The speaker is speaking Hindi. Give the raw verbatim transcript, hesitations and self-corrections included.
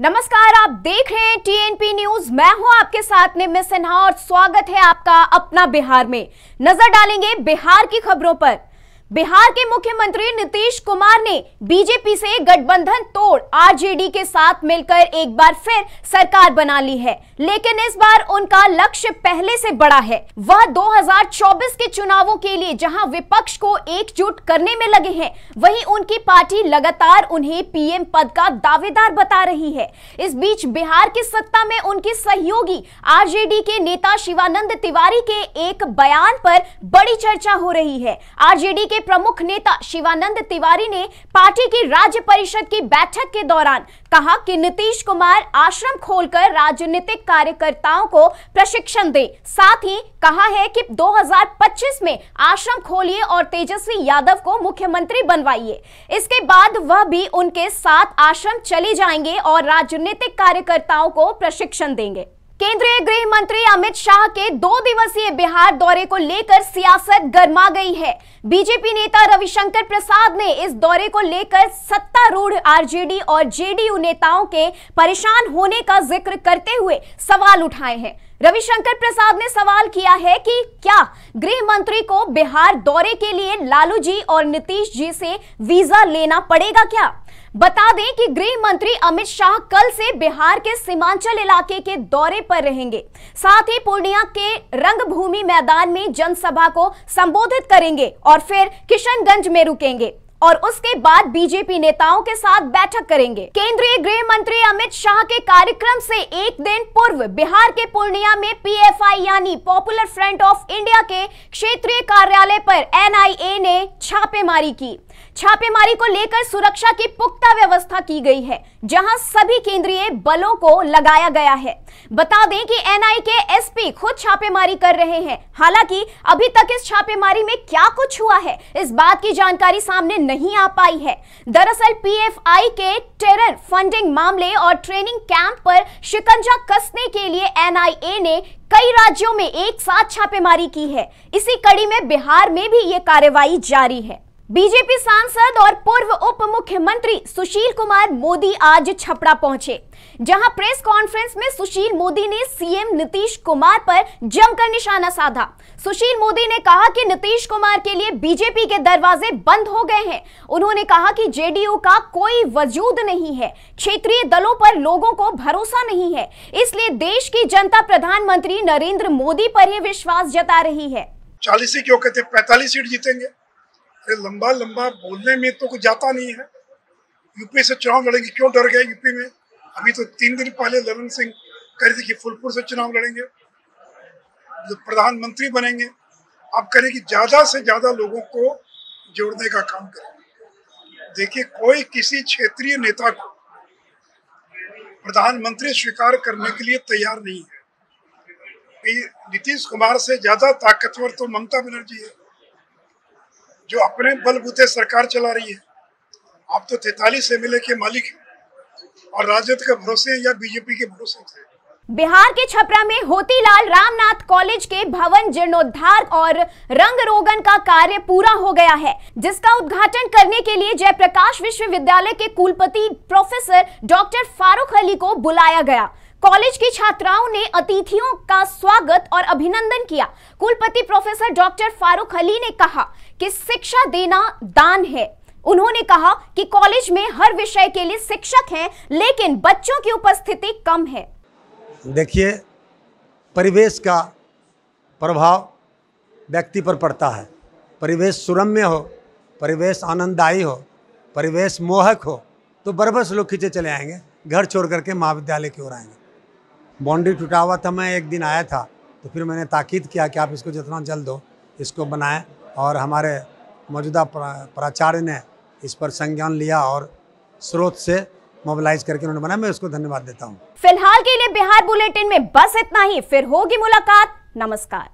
नमस्कार, आप देख रहे हैं टीएनपी न्यूज। मैं हूं आपके साथ निमिष सेना और स्वागत है आपका अपना बिहार में। नजर डालेंगे बिहार की खबरों पर। बिहार के मुख्यमंत्री नीतीश कुमार ने बीजेपी से गठबंधन तोड़ आरजेडी के साथ मिलकर एक बार फिर सरकार बना ली है, लेकिन इस बार उनका लक्ष्य पहले से बड़ा है। वह दो हज़ार चौबीस के चुनावों के लिए जहां विपक्ष को एकजुट करने में लगे हैं, वहीं उनकी पार्टी लगातार उन्हें पीएम पद का दावेदार बता रही है। इस बीच बिहार की सत्ता में उनके सहयोगी आरजेडी के नेता शिवानंद तिवारी के एक बयान पर बड़ी चर्चा हो रही है। आरजेडी के प्रमुख नेता शिवानंद तिवारी ने पार्टी की राज्य परिषद की बैठक के दौरान कहा कि नीतीश कुमार आश्रम खोलकर राजनीतिक कार्यकर्ताओं को प्रशिक्षण दें। साथ ही कहा है कि दो हज़ार पच्चीस में आश्रम खोलिए और तेजस्वी यादव को मुख्यमंत्री बनवाइए। इसके बाद वह भी उनके साथ आश्रम चले जाएंगे और राजनीतिक कार्यकर्ताओं को प्रशिक्षण देंगे। केंद्रीय गृह मंत्री अमित शाह के दो दिवसीय बिहार दौरे को लेकर सियासत गर्मा गई है। बीजेपी नेता रविशंकर प्रसाद ने इस दौरे को लेकर सत्तारूढ़ आरजेडी और जेडीयू नेताओं के परेशान होने का जिक्र करते हुए सवाल उठाए हैं। रविशंकर प्रसाद ने सवाल किया है कि क्या गृह मंत्री को बिहार दौरे के लिए लालू जी और नीतीश जी से वीजा लेना पड़ेगा क्या? बता दें कि गृह मंत्री अमित शाह कल से बिहार के सीमांचल इलाके के दौरे पर रहेंगे। साथ ही पूर्णिया के रंगभूमि मैदान में जनसभा को संबोधित करेंगे और फिर किशनगंज में रुकेंगे और उसके बाद बीजेपी नेताओं के साथ बैठक करेंगे। केंद्रीय गृह मंत्री अमित शाह के कार्यक्रम से एक दिन पूर्व बिहार के पूर्णिया में पीएफआई यानी पॉपुलर फ्रंट ऑफ इंडिया के क्षेत्रीय कार्यालय पर एनआईए ने छापेमारी की। छापेमारी को लेकर सुरक्षा की पुख्ता व्यवस्था की गई है, जहां सभी केंद्रीय बलों को लगाया गया है। बता दें कि एनआईए के एसपी खुद छापेमारी कर रहे हैं। हालांकि अभी तक इस छापेमारी में क्या कुछ हुआ है, इस बात की जानकारी सामने नहीं आ पाई है। दरअसल पीएफआई के टेरर फंडिंग मामले और ट्रेनिंग कैंप पर शिकंजा कसने के लिए एनआईए ने कई राज्यों में एक साथ छापेमारी की है। इसी कड़ी में बिहार में भी ये कार्रवाई जारी है। बीजेपी सांसद और पूर्व उप मुख्यमंत्री सुशील कुमार मोदी आज छपरा पहुंचे, जहां प्रेस कॉन्फ्रेंस में सुशील मोदी ने सीएम नीतीश कुमार पर जमकर निशाना साधा। सुशील मोदी ने कहा कि नीतीश कुमार के लिए बीजेपी के दरवाजे बंद हो गए हैं। उन्होंने कहा कि जेडीयू का कोई वजूद नहीं है, क्षेत्रीय दलों पर लोगों को भरोसा नहीं है, इसलिए देश की जनता प्रधानमंत्री नरेंद्र मोदी पर ही विश्वास जता रही है। चालीस क्यों कहते, पैंतालीस सीट जीतेंगे। लंबा लंबा बोलने में तो कुछ जाता नहीं है। यूपी से चुनाव लड़ेंगे, क्यों डर गए यूपी में? अभी तो तीन दिन पहले ललन सिंह कह रही थी कि फुलपुर से चुनाव लड़ेंगे, तो प्रधानमंत्री बनेंगे। अब करें कि ज़्यादा से ज़्यादा लोगों को जोड़ने का काम करें। देखिए, कोई किसी क्षेत्रीय नेता को प्रधानमंत्री स्वीकार करने के लिए तैयार नहीं है। नीतीश कुमार से ज़्यादा ताकतवर तो ममता बनर्जी है, जो अपने बलबूते सरकार चला रही है। आप तो तैंतालीस एमएलए के मालिक हैं और राजद के भरोसे या बीजेपी के भरोसे थे। बिहार के छपरा में होतीलाल रामनाथ कॉलेज के भवन जीर्णोद्धार और रंग रोगन का कार्य पूरा हो गया है, जिसका उद्घाटन करने के लिए जयप्रकाश विश्वविद्यालय के कुलपति प्रोफेसर डॉक्टर फारूख अली को बुलाया गया। कॉलेज की छात्राओं ने अतिथियों का स्वागत और अभिनंदन किया। कुलपति प्रोफेसर डॉक्टर फारूख अली ने कहा कि शिक्षा देना दान है। उन्होंने कहा कि कॉलेज में हर विषय के लिए शिक्षक हैं, लेकिन बच्चों की उपस्थिति कम है। देखिए, परिवेश का प्रभाव व्यक्ति पर पड़ता है। परिवेश सुरम्य हो, परिवेश आनंददायी हो, परिवेश मोहक हो, तो बरबस लोग खींचे चले आएंगे, घर छोड़ करके महाविद्यालय की ओर आएंगे। बाउंड्री टूटा हुआ था, मैं एक दिन आया था तो फिर मैंने ताकीद किया कि आप इसको जितना जल्द हो इसको बनाएं, और हमारे मौजूदा प्राचार्य ने इस पर संज्ञान लिया और स्रोत से मोबिलाइज करके उन्होंने बनाया। मैं उसको धन्यवाद देता हूँ। फिलहाल के लिए बिहार बुलेटिन में बस इतना ही। फिर होगी मुलाकात। नमस्कार।